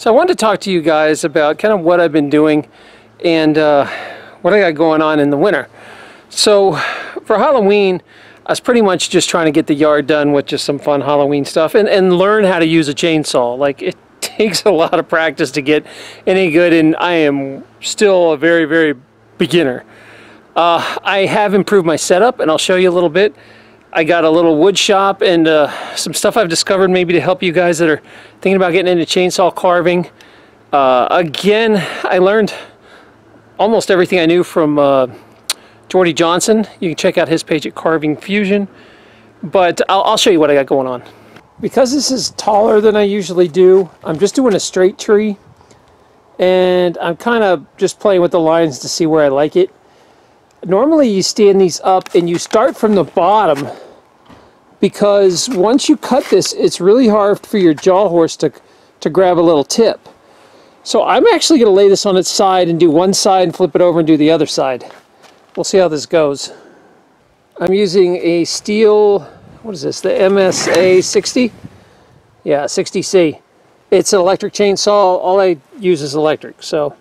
So I wanted to talk to you guys about kind of what I've been doing and what I got going on in the winter. So for Halloween, I was pretty much just trying to get the yard done with just some fun Halloween stuff and learn how to use a chainsaw. Like, it takes a lot of practice to get any good, and I am still a very, very beginner. I have improved my setup, and I'll show you a little bit. I got a little wood shop and some stuff I've discovered maybe to help you guys that are thinking about getting into chainsaw carving. Again, I learned almost everything I knew from Jordy Johnson. You can check out his page at Carving Fusion. But I'll show you what I got going on. Because this is taller than I usually do, I'm just doing a straight tree. And I'm kind of just playing with the lines to see where I like it. Normally you stand these up and you start from the bottom, because once you cut this, it's really hard for your jaw horse to grab a little tip. So I'm actually going to lay this on its side and do one side and flip it over and do the other side. We'll see how this goes. I'm using a steel, what is this, the MSA60? Yeah, 60C. It's an electric chainsaw. All I use is electric. So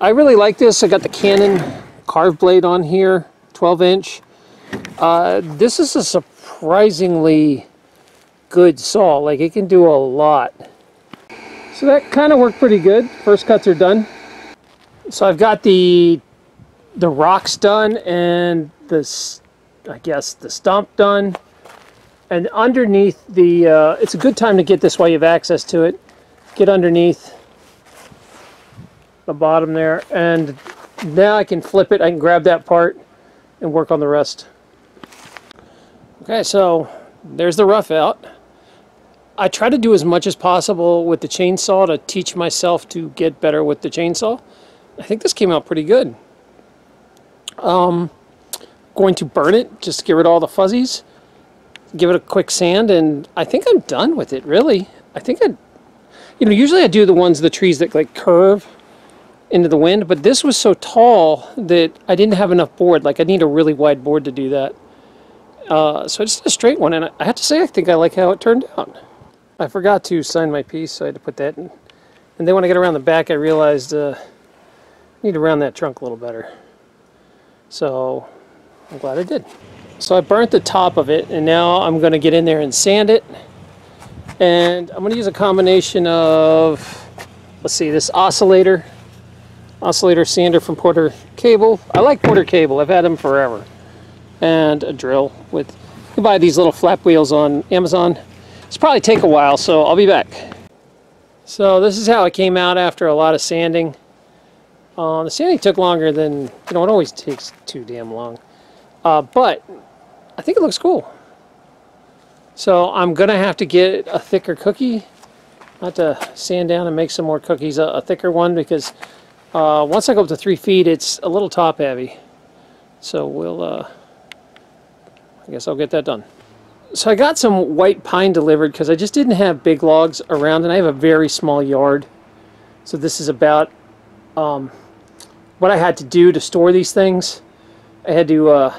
I really like this. I got the Canon carve blade on here, 12-inch. This is a surprisingly good saw. Like, it can do a lot. So that kind of worked pretty good. First cuts are done. So I've got the rocks done and this, I guess, the stump done. And underneath the, it's a good time to get this while you have access to it. Get underneath the bottom there, and now I can flip it, I can grab that part and work on the rest. Okay, so there's the rough out. I try to do as much as possible with the chainsaw to teach myself to get better with the chainsaw. I think this came out pretty good. Going to burn it, just to get rid of all the fuzzies. Give it a quick sand, and I think I'm done with it, really. I think you know, usually I do the trees that like curve into the wind, but this was so tall that I didn't have enough board. Like, I need a really wide board to do that. So I just did a straight one, and I have to say, I think I like how it turned out. I forgot to sign my piece, so I had to put that in. And then when I got around the back, I realized I need to round that trunk a little better. So I'm glad I did. So I burnt the top of it, and now I'm going to get in there and sand it. And I'm going to use a combination of, let's see, this oscillator sander from Porter Cable. I like Porter Cable. I've had them forever. And a drill with, you can buy these little flap wheels on Amazon. It's probably take a while, so I'll be back. So this is how it came out after a lot of sanding. The sanding took longer than, you know, it always takes too damn long. But I think it looks cool. So I'm going to have to get a thicker cookie. I'll have to sand down and make some more cookies, a thicker one, because once I go up to 3 feet, it's a little top heavy. So we'll, I guess I'll get that done. So I got some white pine delivered because I just didn't have big logs around, and I have a very small yard. So this is about what I had to do to store these things. I had to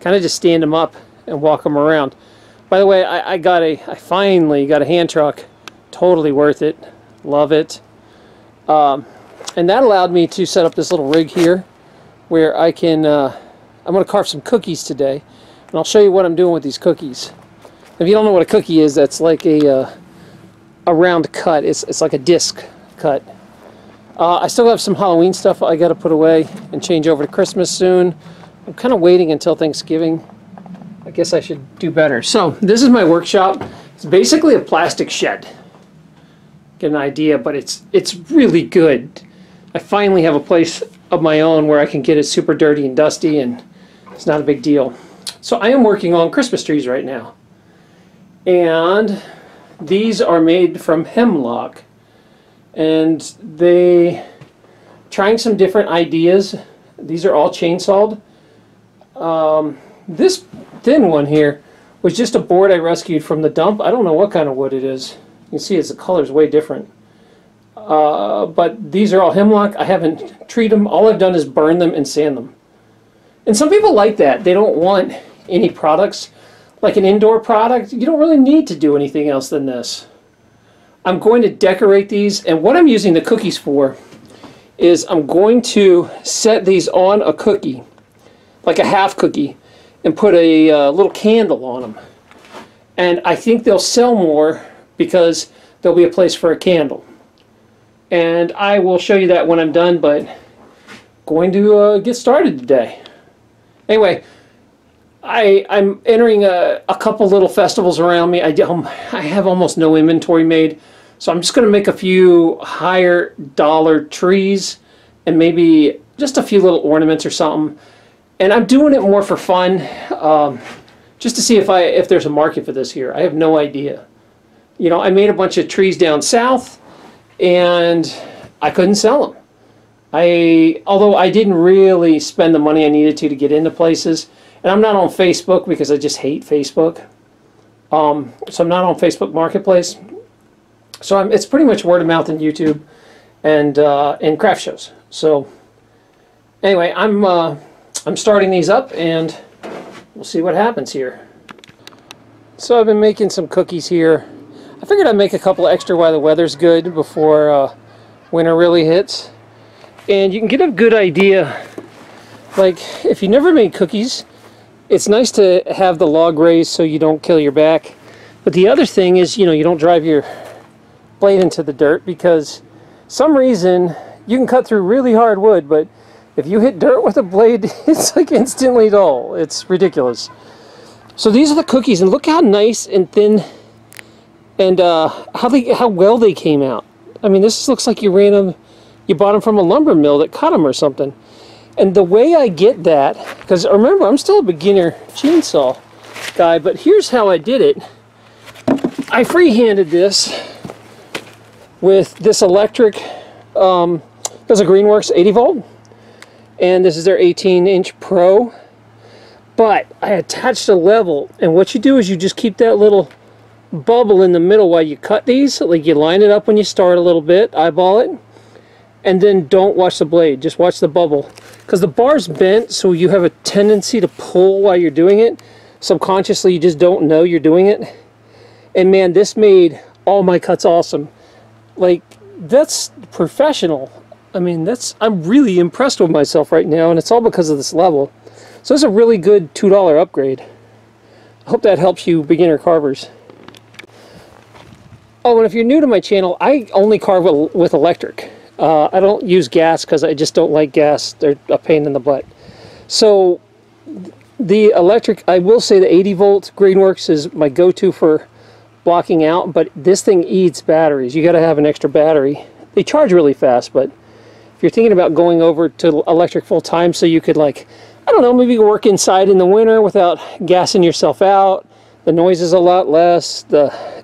kind of just stand them up and walk them around. By the way, I finally got a hand truck. Totally worth it. Love it. And that allowed me to set up this little rig here where I can, I'm going to carve some cookies today, and I'll show you what I'm doing with these cookies. If you don't know what a cookie is, that's like a round cut. It's like a disc cut. I still have some Halloween stuff I got to put away and change over to Christmas soon. I'm kind of waiting until Thanksgiving. I guess I should do better. So this is my workshop. It's basically a plastic shed. Get an idea, but it's really good. I finally have a place of my own where I can get it super dirty and dusty, and it's not a big deal. So I am working on Christmas trees right now. And these are made from hemlock. And they, trying some different ideas. These are all chainsawed. This thin one here was just a board I rescued from the dump. I don't know what kind of wood it is. You can see the color's way different. But these are all hemlock. I haven't treated them. All I've done is burn them and sand them. And some people like that. They don't want any products. Like an indoor product, you don't really need to do anything else than this. I'm going to decorate these, and what I'm using the cookies for is I'm going to set these on a cookie, like a half cookie, and put a little candle on them. And I think they'll sell more because there'll be a place for a candle. And I will show you that when I'm done, but going to get started today. Anyway, I'm entering a couple little festivals around me. I have almost no inventory made, so I'm just going to make a few higher dollar trees and maybe just a few little ornaments or something. And I'm doing it more for fun, just to see if there's a market for this here. I have no idea. You know, I made a bunch of trees down south, and I couldn't sell them. Although I didn't really spend the money I needed to get into places. And I'm not on Facebook because I just hate Facebook. So I'm not on Facebook Marketplace. So it's pretty much word of mouth and YouTube and craft shows. So anyway, I'm starting these up, and we'll see what happens here. So I've been making some cookies here. I figured I'd make a couple extra while the weather's good before winter really hits. And you can get a good idea, like if you never made cookies, it's nice to have the log raised so you don't kill your back. But the other thing is, you know, you don't drive your blade into the dirt, because some reason you can cut through really hard wood, but if you hit dirt with a blade, it's like instantly dull. It's ridiculous. So these are the cookies, and look how nice and thin and how well they came out. I mean, this looks like you bought them from a lumber mill that cut them or something. And the way I get that, because remember, I'm still a beginner chainsaw guy, but here's how I did it. I free-handed this with this electric, there's a Greenworks 80 volt. And this is their 18-inch Pro, but I attached a level, and what you do is you just keep that little bubble in the middle while you cut these. Like, you line it up when you start a little bit, eyeball it, and then don't watch the blade, just watch the bubble, because the bar's bent, so you have a tendency to pull while you're doing it. Subconsciously, you just don't know you're doing it. And man, this made all my cuts awesome. Like, that's professional. I mean, I'm really impressed with myself right now, and it's all because of this level. So it's a really good $2 upgrade. I hope that helps you beginner carvers. Oh, and if you're new to my channel, I only carve with electric. I don't use gas because I just don't like gas. They're a pain in the butt. So the electric, I will say the 80 volt Greenworks is my go-to for blocking out, but this thing eats batteries. You got to have an extra battery. They charge really fast, but if you're thinking about going over to electric full time so you could, like, I don't know, maybe work inside in the winter without gassing yourself out, the noise is a lot less,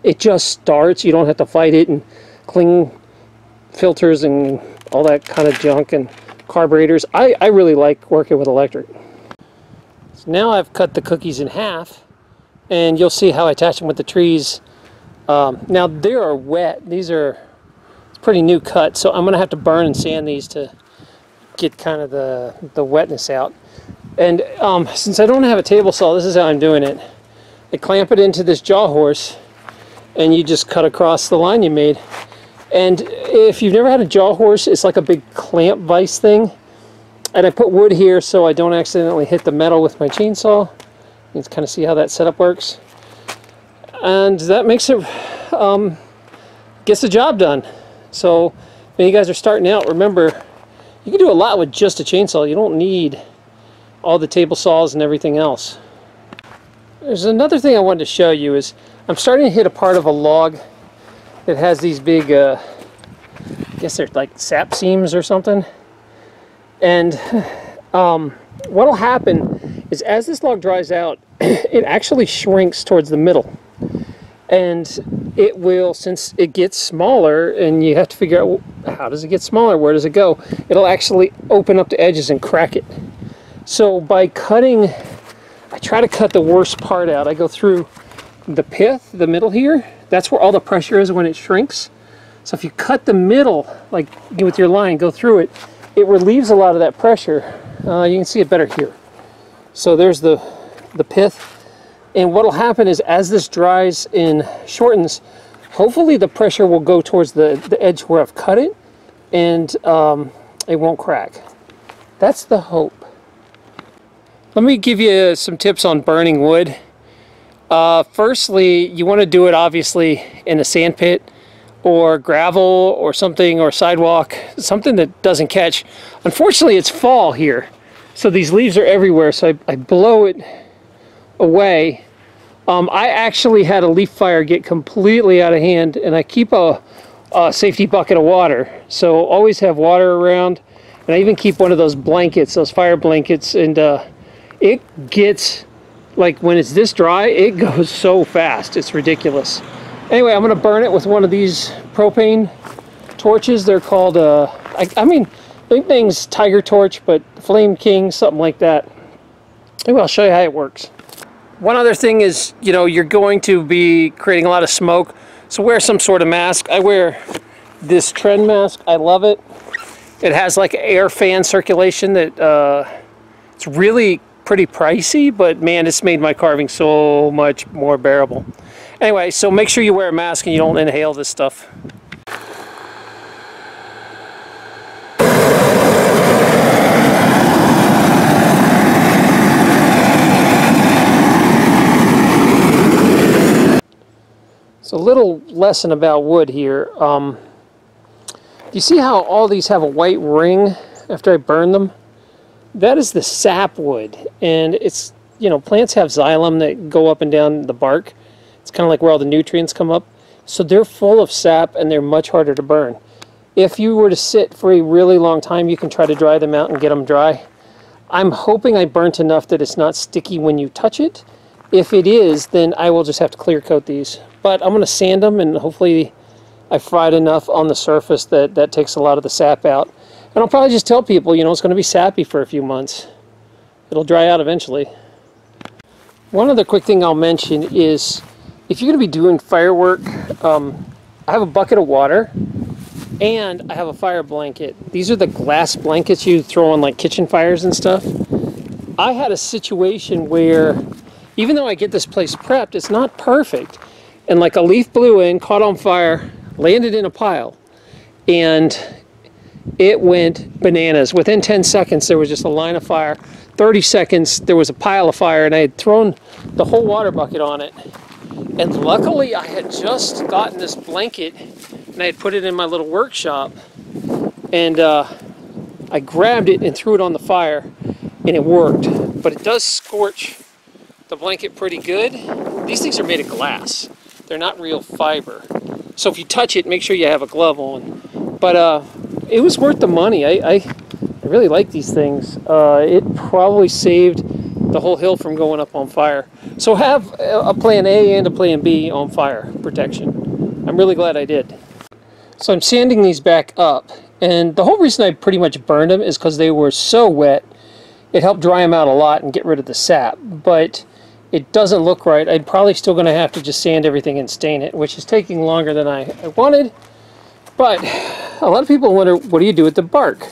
it just starts, you don't have to fight it and cling filters and all that kind of junk and carburetors. I really like working with electric. So now I've cut the cookies in half, and you'll see how I attach them with the trees. Now they are wet. These are pretty new cut, so I'm gonna have to burn and sand these to get kind of the wetness out. And since I don't have a table saw, this is how I'm doing it. I clamp it into this jaw horse, and you just cut across the line you made. And if you've never had a jaw horse, it's like a big clamp vise thing. And I put wood here so I don't accidentally hit the metal with my chainsaw. You can kind of see how that setup works, and that makes it gets the job done. So when you guys are starting out, remember, you can do a lot with just a chainsaw. You don't need all the table saws and everything else. There's another thing I wanted to show you is I'm starting to hit a part of a log that has these big, I guess they're like sap seams or something. And what'll happen is as this log dries out, it actually shrinks towards the middle. And it will, since it gets smaller, and you have to figure out, well, how does it get smaller, where does it go, it'll actually open up the edges and crack it. So by cutting, I try to cut the worst part out. I go through the pith, the middle here, that's where all the pressure is when it shrinks. So if you cut the middle, like with your line, go through it, it relieves a lot of that pressure. You can see it better here. So there's the pith. And what'll happen is as this dries and shortens, Hopefully the pressure will go towards the edge where I've cut it, and it won't crack. That's the hope. Let me give you some tips on burning wood. Firstly, you want to do it obviously in a sand pit or gravel or something, or sidewalk, something that doesn't catch. Unfortunately, it's fall here, so these leaves are everywhere, so I blow it away. I actually had a leaf fire get completely out of hand, and I keep a safety bucket of water, so always have water around. And I even keep one of those blankets, those fire blankets, and it gets, like, when it's this dry, it goes so fast, it's ridiculous. Anyway, I'm gonna burn it with one of these propane torches. They're called, big thing's Tiger Torch, but Flame King, something like that. Anyway, I'll show you how it works. One other thing is, you know, you're going to be creating a lot of smoke, so wear some sort of mask. I wear this Trend mask, I love it. It has like air fan circulation that, it's really pretty pricey, but man, it's made my carving so much more bearable. Anyway, so make sure you wear a mask and you don't inhale this stuff. So a little lesson about wood here. You see how all these have a white ring after I burn them? That is the sapwood, and it's, you know, plants have xylem that go up and down the bark. It's kind of like where all the nutrients come up. So they're full of sap, and they're much harder to burn. If you were to sit for a really long time, you can try to dry them out and get them dry. I'm hoping I burnt enough that it's not sticky when you touch it. If it is, then I will just have to clear coat these. But I'm going to sand them, and hopefully I fried enough on the surface that that takes a lot of the sap out. And I'll probably just tell people, you know, it's going to be sappy for a few months. It'll dry out eventually. One other quick thing I'll mention is, if you're going to be doing firework, I have a bucket of water and I have a fire blanket. These are the glass blankets you throw on like kitchen fires and stuff. I had a situation where, even though I get this place prepped, it's not perfect. And like a leaf blew in, caught on fire, landed in a pile, and it went bananas. Within 10 seconds there was just a line of fire. 30 seconds there was a pile of fire, and I had thrown the whole water bucket on it. And luckily I had just gotten this blanket and I had put it in my little workshop, and I grabbed it and threw it on the fire, and it worked. But it does scorch the blanket pretty good. These things are made of glass, they're not real fiber. So if you touch it, make sure you have a glove on. But it was worth the money. I really like these things. It probably saved the whole hill from going up on fire. So have a plan A and a plan B on fire protection. I'm really glad I did. So I'm sanding these back up. And the whole reason I pretty much burned them is because they were so wet. It helped dry them out a lot and get rid of the sap. But it doesn't look right. I'm probably still going to have to just sand everything and stain it, which is taking longer than I wanted. But a lot of people wonder, what do you do with the bark?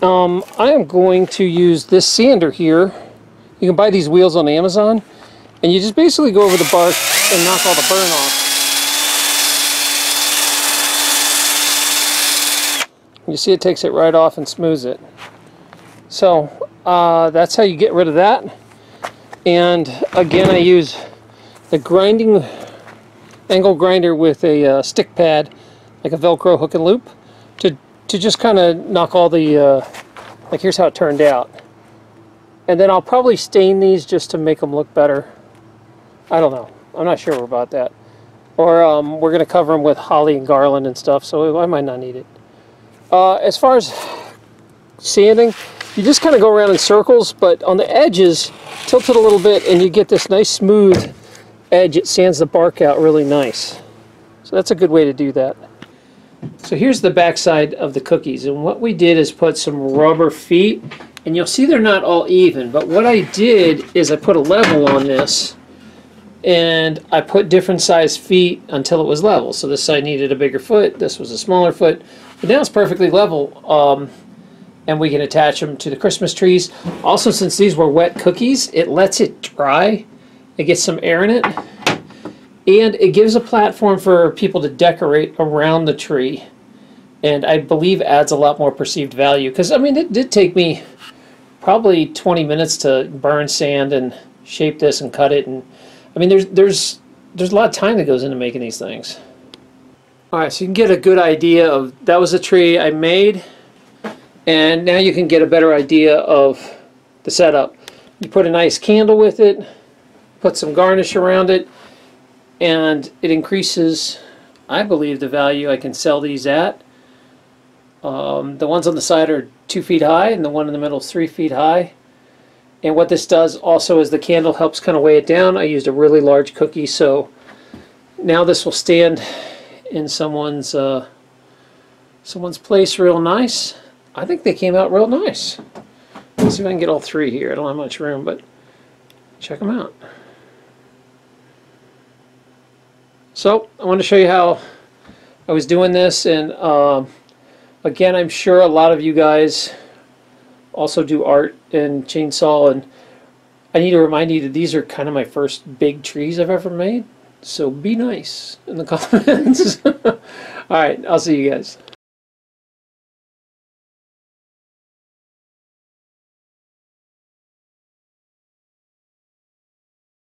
I am going to use this sander here. You can buy these wheels on Amazon, and you just basically go over the bark and knock all the burn off. You see it takes it right off and smooths it. So that's how you get rid of that. And again, I use the grinding angle grinder with a stick pad, like a Velcro hook and loop, to just kind of knock all the, like, here's how it turned out. And then I'll probably stain these just to make them look better. I don't know. I'm not sure about that. Or we're going to cover them with holly and garland and stuff, so I might not need it. As far as sanding, you just kind of go around in circles, but on the edges, tilt it a little bit, and you get this nice smooth edge. It sands the bark out really nice. So that's a good way to do that. So here's the back side of the cookies, and what we did is put some rubber feet, and you'll see they're not all even, but what I did is I put a level on this, and I put different size feet until it was level. So this side needed a bigger foot, this was a smaller foot, but now it's perfectly level. And we can attach them to the Christmas trees. Also, since these were wet cookies, it lets it dry. It gets some air in it. And it gives a platform for people to decorate around the tree, and I believe adds a lot more perceived value. Because, I mean, it did take me probably 20 minutes to burn sand and shape this and cut it. And I mean, there's a lot of time that goes into making these things. All right, so you can get a good idea of, that was a tree I made, and now you can get a better idea of the setup. You put a nice candle with it, put some garnish around it, and it increases, I believe, the value I can sell these at. The ones on the side are 2 feet high, and the one in the middle is 3 feet high. And what this does also is the candle helps kind of weigh it down. I used a really large cookie, so now this will stand in someone's someone's place real nice. I think they came out real nice. Let's see if I can get all three here. I don't have much room, but check them out. So I want to show you how I was doing this, and again, I'm sure a lot of you guys also do art and chainsaw, and I need to remind you that these are kind of my first big trees I've ever made, so be nice in the comments. Alright, I'll see you guys.